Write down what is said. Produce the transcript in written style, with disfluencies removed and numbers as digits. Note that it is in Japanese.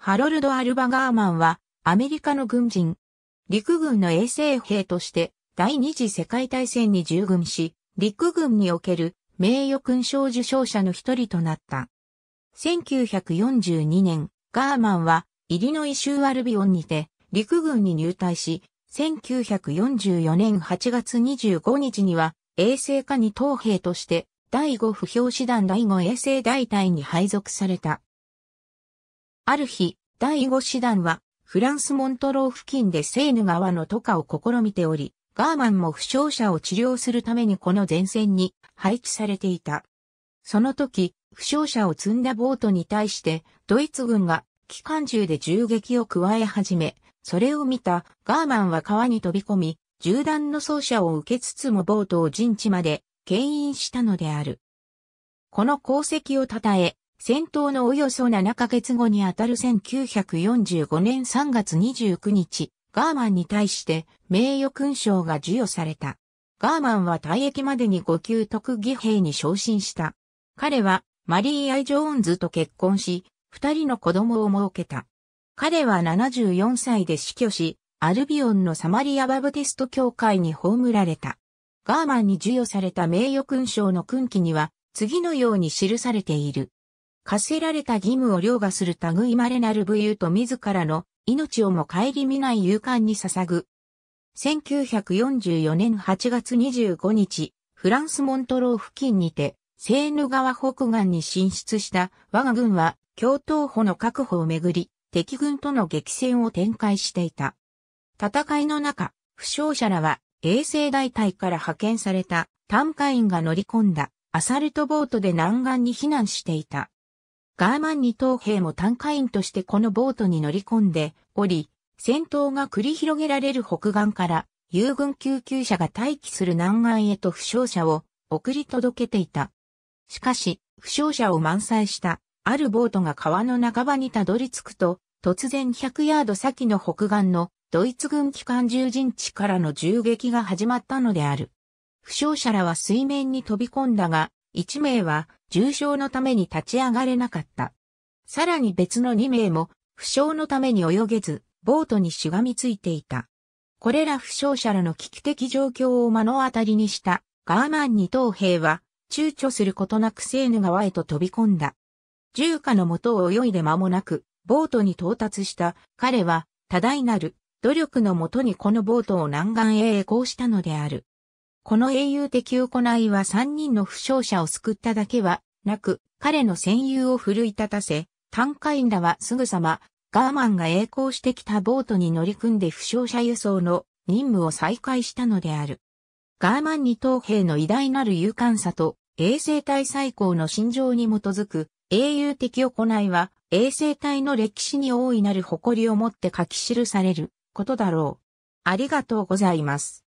ハロルド・アルバガーマンはアメリカの軍人。陸軍の衛生兵として第二次世界大戦に従軍し、陸軍における名誉勲章受章者の一人となった。1942年、ガーマンはイリノイ州アルビオンにて陸軍に入隊し、1944年8月25日には衛生課に等兵として第5歩兵師団第5衛生大隊に配属された。ある日、第5師団はフランスモントロー付近でセーヌ川の渡過を試みており、ガーマンも負傷者を治療するためにこの前線に配置されていた。その時、負傷者を積んだボートに対してドイツ軍が機関銃で銃撃を加え始め、それを見たガーマンは川に飛び込み、銃弾の走者を受けつつもボートを陣地まで牽引したのである。この功績を称え、戦闘のおよそ7ヶ月後にあたる1945年3月29日、ガーマンに対して名誉勲章が授与された。ガーマンは退役までに5級特技兵に昇進した。彼はマリー・アイ・ジョーンズと結婚し、2人の子供を設けた。彼は74歳で死去し、アルビオンのサマリア・バプテスト教会に葬られた。ガーマンに授与された名誉勲章の訓記には、次のように記されている。課せられた義務を凌駕する類いまれなる武勇と自らの命をも顧みない勇敢に捧ぐ。1944年8月25日、フランスモントロー付近にて、セーヌ川北岸に進出した我が軍は、橋頭保の確保をめぐり、敵軍との激戦を展開していた。戦いの中、負傷者らは、衛生大隊から派遣された担架員が乗り込んだアサルトボートで南岸に避難していた。ガーマンに等兵も担架員としてこのボートに乗り込んでおり、戦闘が繰り広げられる北岸から友軍救急車が待機する南岸へと負傷者を送り届けていた。しかし、負傷者を満載したあるボートが川の半ばにたどり着くと、突然100ヤード先の北岸のドイツ軍機関銃陣地からの銃撃が始まったのである。負傷者らは水面に飛び込んだが、1名は重傷のために立ち上がれなかった。さらに別の2名も負傷のために泳げず、ボートにしがみついていた。これら負傷者らの危機的状況を目の当たりにしたガーマンに等兵は、躊躇することなくセーヌ川へと飛び込んだ。重火の下を泳いで間もなく、ボートに到達した彼は、多大なる努力のもとにこのボートを南岸へ曳航したのである。この英雄的行いは3人の負傷者を救っただけはなく、彼の戦友を奮い立たせ、担架員らはすぐさま、ガーマンが曳航してきたボートに乗り組んで負傷者輸送の任務を再開したのである。ガーマンに等兵の偉大なる勇敢さと、衛生隊最高の信条に基づく英雄的行いは、衛生隊の歴史に大いなる誇りをもって書き記されることだろう。ありがとうございます。